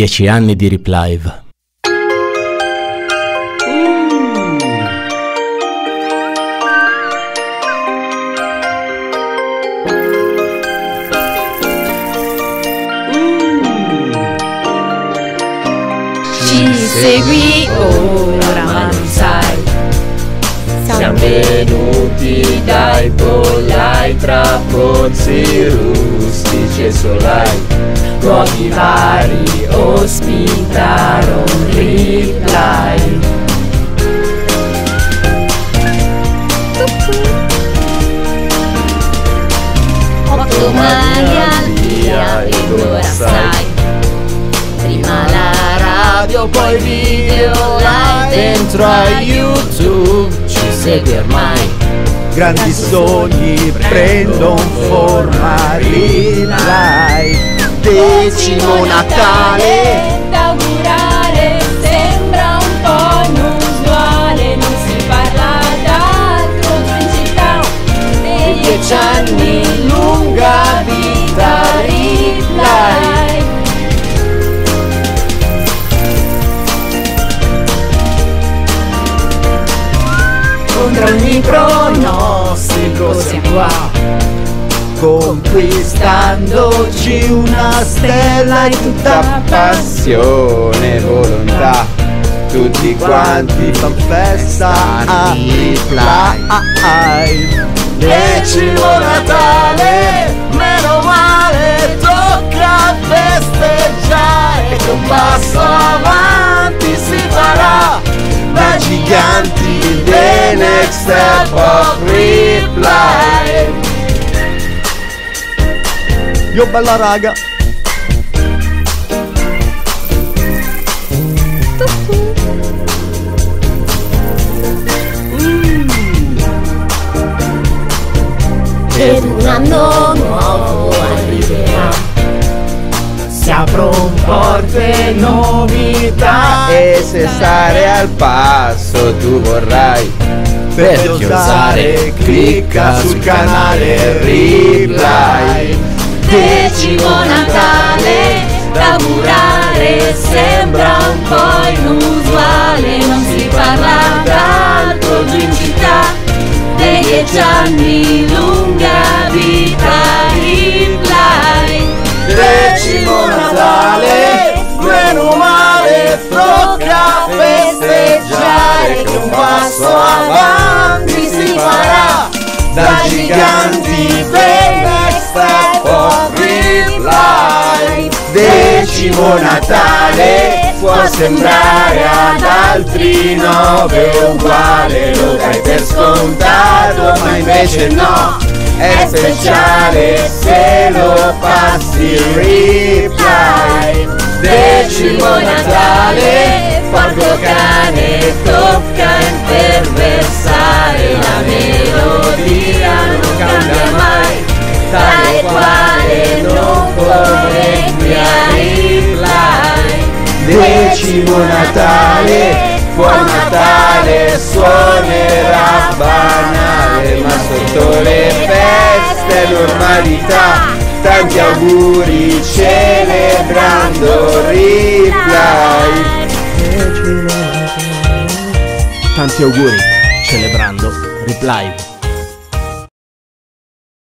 10 anni di RipLive. Ci segui ora ma non sai, siamo venuti dai pollai, tra pozzi rustici e solai, luoghi vari ospitaron RipLive. Otto mani al via e ora sai, prima la radio poi video live, dentro a YouTube ci segui ormai, grandi sogni prendono forma RipLive. Decimo Natale da augurare, sembra un po' non usuale, non si parla d'altro giù in città, e 10 anni lunga vita RipLive. Contro ogni pronostico siamo qua, conquistandoci una stella in tutta passione e volontà, tutti quanti fan festa a RipLive. Decimo Natale, meno male, tocca festeggiare, che un passo avanti si farà, da giganti the next step of RipLive. Io bella raga, ed un anno nuovo arriverà, si aprono porte novità, e se stare al passo tu vorrai, per osare clicca sul canale RipLive. Decimo Natale da augurare, sembra un po' inusuale, non si parla d'altro giù in città, dei 10 anni lunga vita RipLive. Decimo Natale, meno male, tocca festeggiare, che un passo avanti si farà, da giganti Decimo Natale, può sembrare ad altri 9 uguale, lo dai per scontato, ma invece no, è speciale se lo passi RipLive. Decimo Natale, porco cane, tocca imperversare, la melodia non cambia mai, tale quale non correggia RipLive. Decimo Natale, buon Natale suonerà banale, ma sotto le feste è normalità, tanti auguri celebrando RipLive. Tanti auguri celebrando RipLive.